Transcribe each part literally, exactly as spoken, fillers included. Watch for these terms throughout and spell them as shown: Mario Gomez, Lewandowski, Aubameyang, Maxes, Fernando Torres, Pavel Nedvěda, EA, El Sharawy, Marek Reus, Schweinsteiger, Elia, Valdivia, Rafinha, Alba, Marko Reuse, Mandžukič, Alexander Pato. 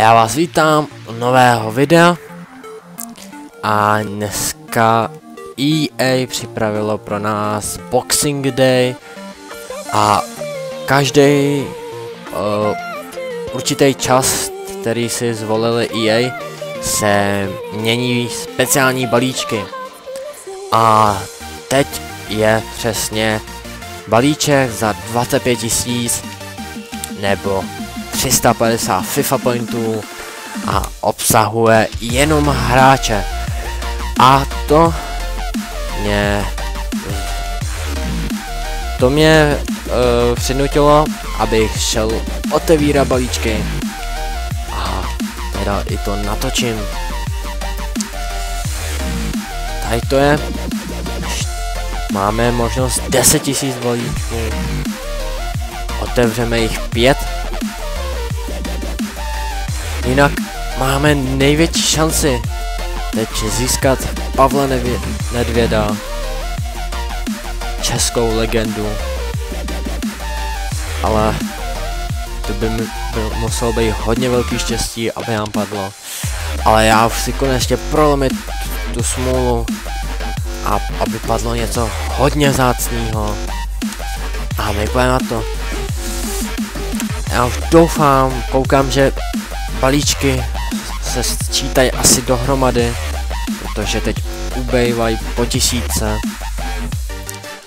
Já vás vítám u nového videa a dneska E A připravilo pro nás Boxing Day a každý uh, určitý čas, který si zvolili E A, se mění speciální balíčky. A teď je přesně balíček za dvacet pět tisíc nebo tři sta padesát FIFA pointů a obsahuje jenom hráče. A to mě to mě uh, přinutilo, abych šel otevírat balíčky a teda i to natočím. Tady to je. Máme možnost deset tisíc balíčků. Otevřeme jich pět. Jinak máme největší šanci teď získat Pavla Nedvěda, českou legendu, ale to by muselo být hodně velký štěstí, aby nám padlo, ale já už si konečně prolomit tu smůlu a aby padlo něco hodně vzácného a my půjdeme na to. Já už doufám, koukám, že balíčky se sčítají asi dohromady, protože teď ubejvají po tisíce.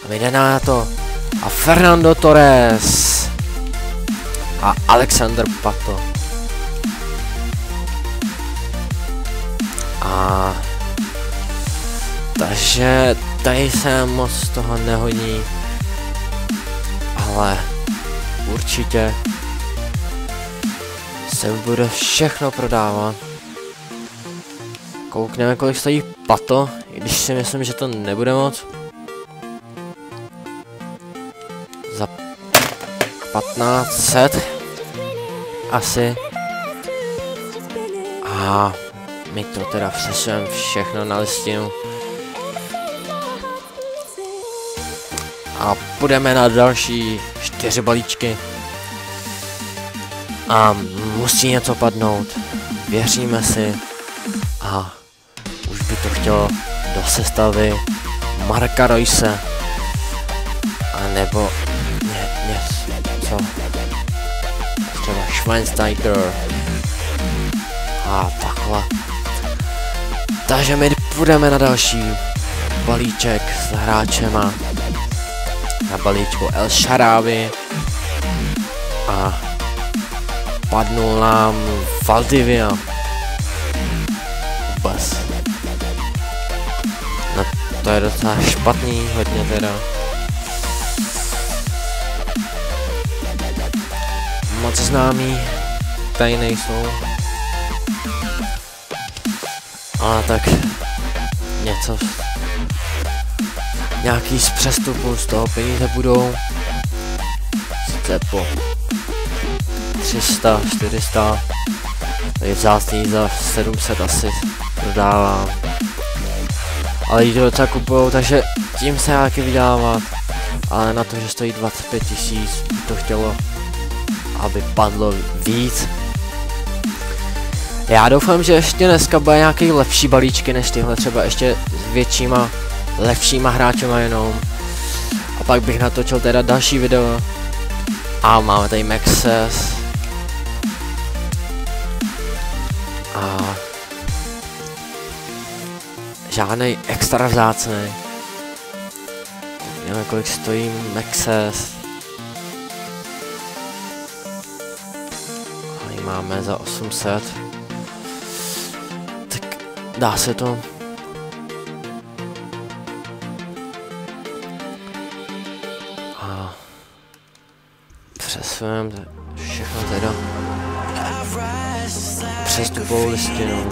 A my jdeme na to. A Fernando Torres. A Alexander Pato. A... takže tady se moc toho nehodí. Ale určitě se bude všechno prodávat. Koukneme, kolik stojí Pato, i když si myslím, že to nebude moc. Za patnáct set asi. A my to teda přesujeme všechno na listinu. A půjdeme na další čtyři balíčky. A musí něco padnout, věříme si a už by to chtělo do sestavy Marka Reuse a nebo ně, něco, třeba Schweinsteiger a takhle. Takže my půjdeme na další balíček s hráčema, na balíčku El Sharawy a padnul nám Valdivia. Bas. No, to je docela špatný, hodně teda. Moc známý tady nejsou. A tak něco. Nějaký z přestupů z toho peníze budou. Sice po tři sta, čtyři sta, je vzácný, za sedm set asi prodávám, ale jde docela kupujou, takže tím se nějaký vydávat, ale na to, že stojí dvacet pět tisíc, to chtělo, aby padlo víc. Já doufám, že ještě dneska bude nějaký lepší balíčky než tyhle, třeba ještě s většíma, lepšíma hráčema jenom, a pak bych natočil teda další video. A máme tady Maxes. A žádnej extra vzácnej. Nevím, kolik stojí Maxes. A ji máme za osm set. Tak dá se to. A přesuneme všechno teda přestupovou listinu.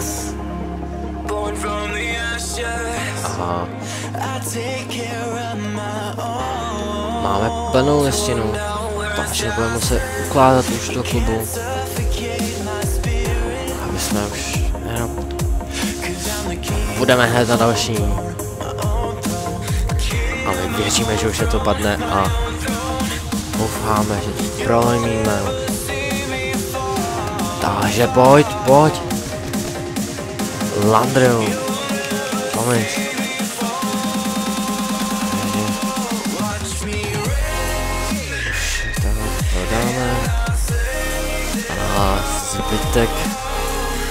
Aha. Máme plnou listinu, takže budeme muset ukládat už do klubu, aby jsme už jenom... Budeme hned na další. A my věříme, že už je to padne a doufáme, že prolomíme. Takže pojď, pojď. Landreu. Pomyš. Prodáme. A zbytek.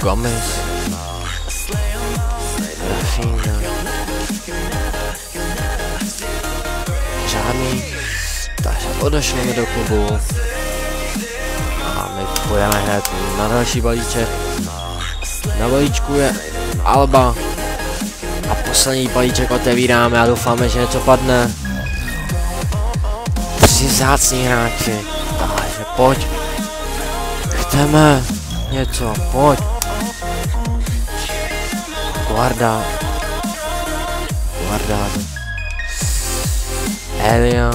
Gomez. Rafinha. Žádný. Takže odešleme do klubu. A my půjdeme hned na další balíček. Na balíčku je Alba. A poslední balíček otevíráme a doufáme, že něco padne. Tři vzácní hráči. Takže pojď. Chceme něco, pojď. Guarda. Guarda. Elia.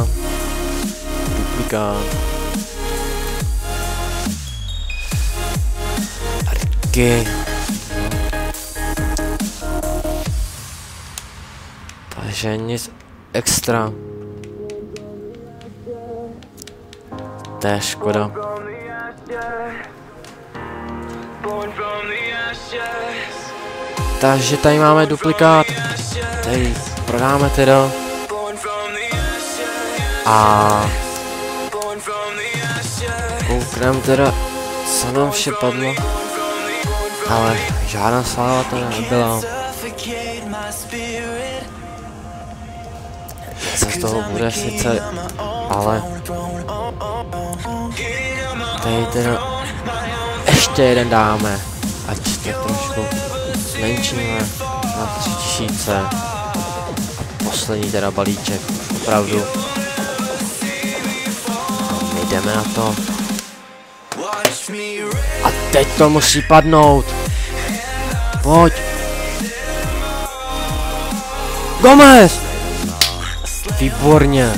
Duplikát. Okay. Takže nic extra. To je škoda. Takže tady máme duplikát. Tady prodáme teda. A koukneme teda, co nám vše padlo. Ale žádná sláva to nebyla. Co z toho bude sice, ale tady teda ještě jeden dáme, ať to trošku zmenšíme na tři tisíce. A poslední teda balíček, opravdu. A my jdeme na to. A teď to musí padnout. Pojď. Gomez! Výborně.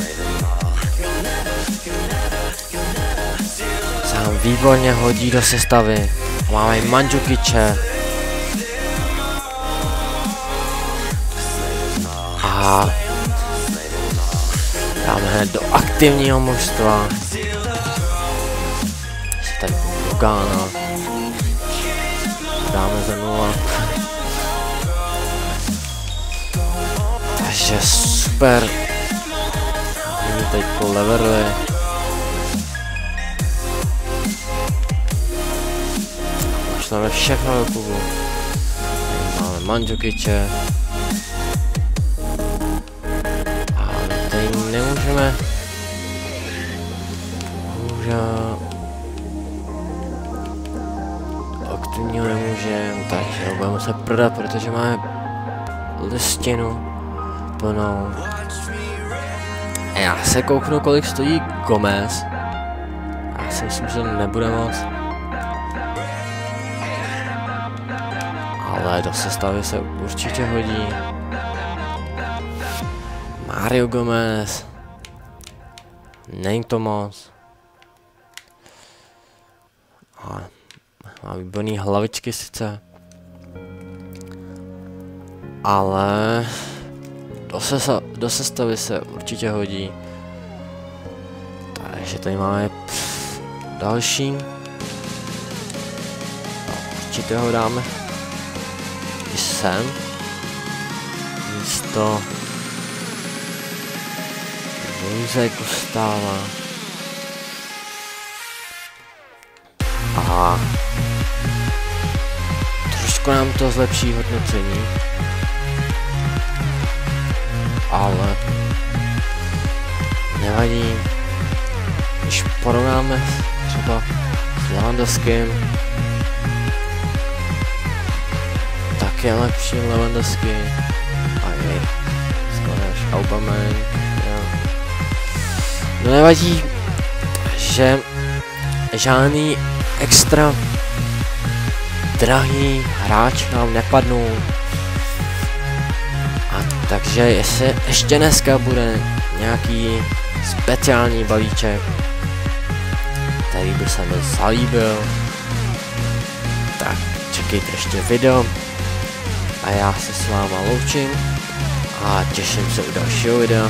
Sám výborně hodí do sestavy. Máme Mandžukiče. A dáme hned do aktivního mužstva. Kána. Dáme za nula. Takže super. Jdeme teď po Leverly. Pošleme všechno do klubu. Máme Mandžukiče. A tady nemůžeme. Bohužel. Aktivního nemůžeme, takže ho budeme muset prodat, protože máme listinu plnou. Já se kouknu, kolik stojí Gomez. Já si myslím, že nebude moc. Ale do sestavy se určitě hodí. Mario Gomez. Není to moc. Ale má výborný hlavičky sice, ale do, sesa, do sestavy se určitě hodí. Takže tady máme pff, další. Určitě ho dáme i sem. Místo Reuse Kostává. A trošku nám to zlepší hodnocení, ale nevadí, když porovnáme třeba s Lewandowskim, tak je lepší Lewandowski a je skoro Aubameyang. No nevadí, že žádný extra drahý hráč nám nepadnou. A takže jestli ještě dneska bude nějaký speciální balíček, který by se mi zalíbil, tak čekejte ještě video. A já se s váma loučím a těším se u dalšího videa.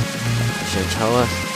Takže čau.